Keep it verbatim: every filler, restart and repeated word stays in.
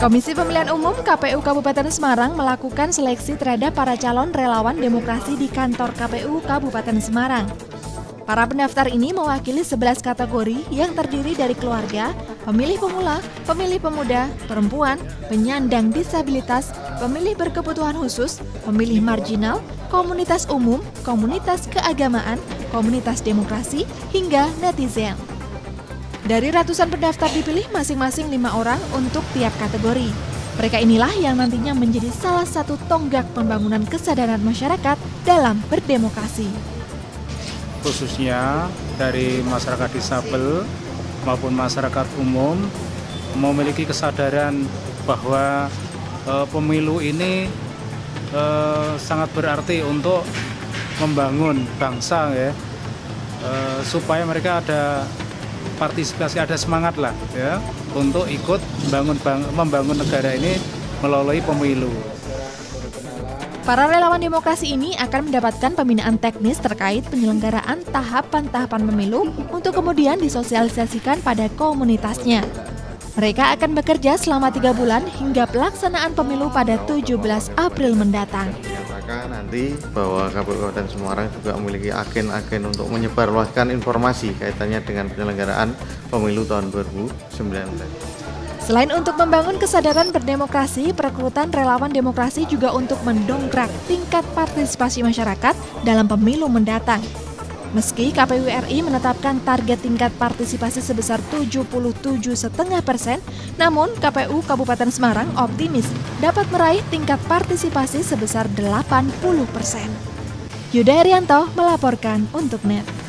Komisi Pemilihan Umum K P U Kabupaten Semarang melakukan seleksi terhadap para calon relawan demokrasi di kantor K P U Kabupaten Semarang. Para pendaftar ini mewakili sebelas kategori yang terdiri dari keluarga, pemilih pemula, pemilih pemuda, perempuan, penyandang disabilitas, pemilih berkebutuhan khusus, pemilih marginal, komunitas umum, komunitas keagamaan, komunitas demokrasi, hingga netizen. Dari ratusan pendaftar dipilih masing-masing lima orang untuk tiap kategori. Mereka inilah yang nantinya menjadi salah satu tonggak pembangunan kesadaran masyarakat dalam berdemokrasi. Khususnya dari masyarakat disabel maupun masyarakat umum memiliki kesadaran bahwa e, pemilu ini e, sangat berarti untuk membangun bangsa, ya, e, supaya mereka ada partisipasi, ada semangat lah ya untuk ikut bangun bang, membangun negara ini melalui pemilu. Para relawan demokrasi ini akan mendapatkan pembinaan teknis terkait penyelenggaraan tahapan-tahapan pemilu untuk kemudian disosialisasikan pada komunitasnya. Mereka akan bekerja selama tiga bulan hingga pelaksanaan pemilu pada tujuh belas April mendatang. Menyatakan nanti bahwa Kabupaten Semarang juga memiliki agen-agen untuk menyebarluaskan informasi kaitannya dengan penyelenggaraan pemilu tahun dua ribu sembilan belas. Selain untuk membangun kesadaran berdemokrasi, perekrutan relawan demokrasi juga untuk mendongkrak tingkat partisipasi masyarakat dalam pemilu mendatang. Meski K P U R I menetapkan target tingkat partisipasi sebesar tujuh puluh tujuh koma lima persen, namun K P U Kabupaten Semarang optimis dapat meraih tingkat partisipasi sebesar delapan puluh persen. Yuda Arianto melaporkan untuk Net.